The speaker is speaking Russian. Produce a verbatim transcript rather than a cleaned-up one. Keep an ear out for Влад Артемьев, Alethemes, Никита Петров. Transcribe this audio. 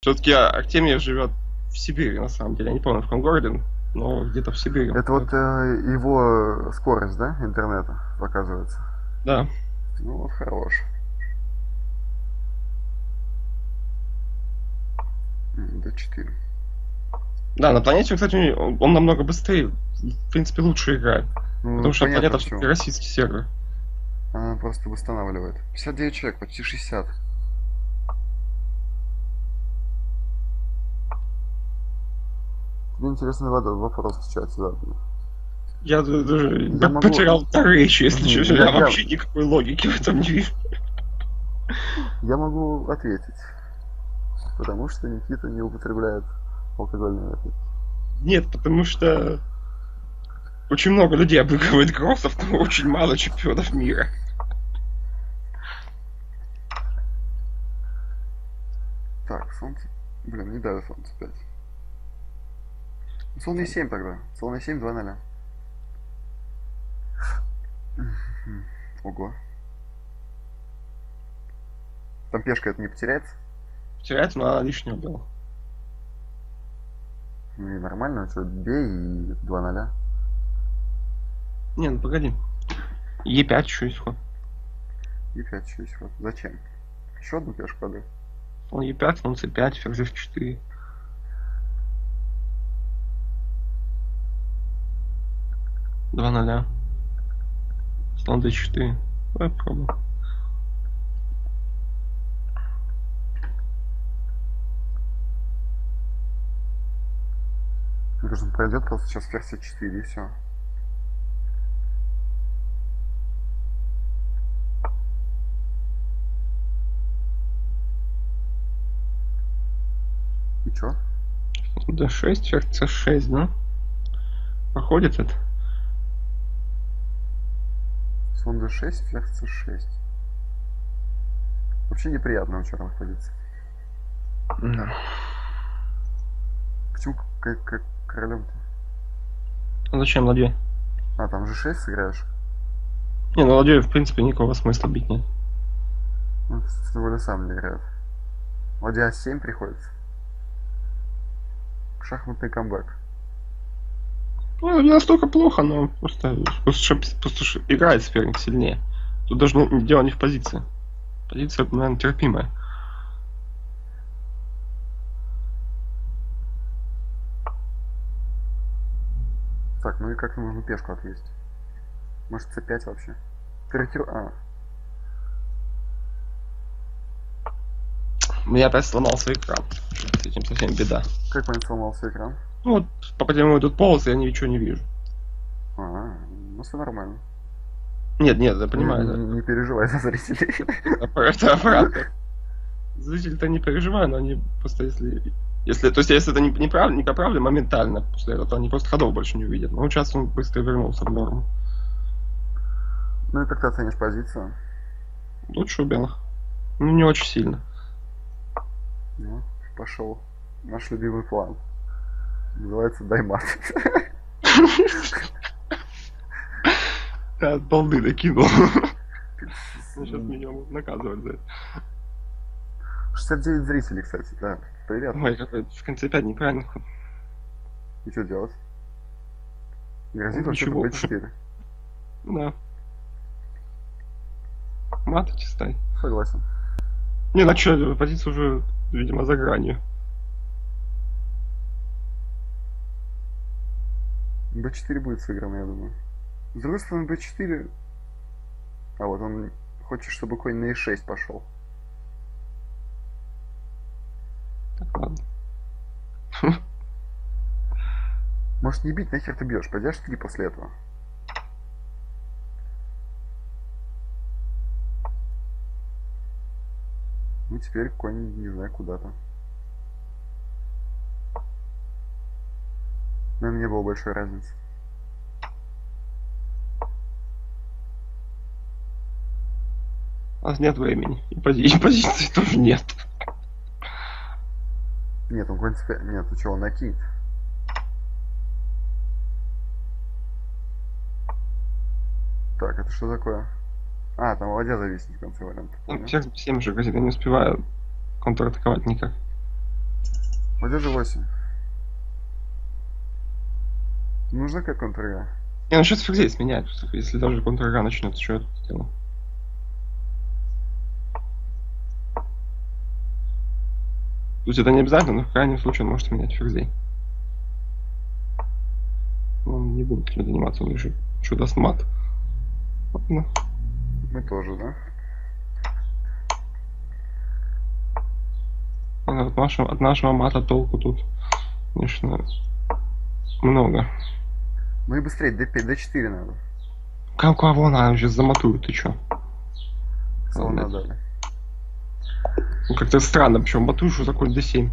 Все-таки Артемьев живет в Сибири, на самом деле. Я не помню, в каком городе, но где-то в Сибири. Это вот э, его скорость, да, интернета показывается? Да. Ну, хорош. До четыре. Да, на планете, кстати, он намного быстрее, в принципе, лучше играет. Ну, потому что планета все-таки российский сервер. Она просто восстанавливает. пятьдесят девять человек, почти шестьдесят. Тебе интересный вопрос в чате задали. Я даже я могу... потерял речь, если я, честно. Я, я вообще я... никакой логики в этом не вижу. Я могу ответить. Потому что Никита не употребляет алкогольные напитки. Нет, потому что очень много людей обыгрывает кроссов, но очень мало чемпионов мира. Так, солнце... Блин, не даю солнце пять. Солнце семь тогда. Солнце семь, два ноль. Ого. Там пешка это не потеряется? Потеряется, но она лишнего была. Ну и нормально, что бей и два ноль. Не, ну погоди. е пять еще есть ход. е пять еще есть ход. Зачем? Еще одну пешку отдай. Он е пять, он це пять, ферзь эф четыре. два ноль. Слон дэ четыре. Давай попробуем. Мне кажется, пройдет просто сейчас ферзь эф четыре и все. И чё? дэ шесть, ферзь це шесть, да? Проходит это? Слон дэ шесть, ферзь це шесть. Вообще неприятно у черных позиций. Да. Почему как, как королем-то? А зачем ладьей? А, там же шесть сыграешь? Не, ну ладьей в принципе никакого смысла бить нет. Ну, тем более сам не играет. Ладья семь приходится. Шахматный камбэк. Ну, не настолько плохо, но просто, просто, просто играет соперник сильнее. Тут даже ну, дело не в позиции. Позиция, наверное, терпимая. Так, ну и как нужно пешку отъесть? Может це пять вообще? Корректиру... А. У меня опять сломался экран. С этим совсем беда. Как у меня сломался экран? Ну вот, по моему тут полосы, я ничего не вижу. А, -а, а, ну все нормально. Нет, нет, я понимаю. Не, не, не переживай за зрителей. Это обратно. Зрители-то не переживают, но они просто если... Если, то есть, если это не, не, прав, не по правде, моментально после этого, то они просто ходов больше не увидят. Но сейчас он быстро вернулся в норму. Ну и как ты оценишь позицию? Лучше у белых. Ну не очень сильно. Ну, пошел наш любимый план. Называется даймат. От балды докинул. Сейчас меня будут наказывать за это. шестьдесят девять зрителей, кстати, да. Привет. Ой, какой-то в конце пять неправильный ход. И что делать? Грозит вообще-то бэ четыре. Да. Мат чистай. Согласен. Не, ну что, позиция уже, видимо, за гранью. бэ четыре будет сыгран, я думаю. С другой стороны, бэ четыре... А вот он хочет, чтобы конь на е шесть пошел. Так, ладно. Может не бить, нахер ты бьешь, пойдешь три после этого. Ну теперь конь, не знаю, куда-то. Но не было большой разницы. У нас нет времени. И позиции, позиции тоже нет. Нет, он в принципе... Нет, ну чего, он накинет. Так, это что такое? А, там ладья зависнет в конце варианта. Всех семь же грозит, я не успеваю контратаковать никак. Пойдет же восемь. Нужна как контр-га? Не, ну сейчас фиг здесь менять. Если даже контр-га начнет, что это дело? То есть это не обязательно, но в крайнем случае он может менять фигзей. Он не будет этим заниматься, он решит. Что даст мат? Ладно. Мы тоже, да? От нашего, от нашего мата толку тут, конечно, много. Ну и быстрее, дэ пять, дэ четыре надо. Как кого надо? Сейчас заматуют, ты чё? Надо. Ну как-то странно, почему матуешь, что такое дэ семь?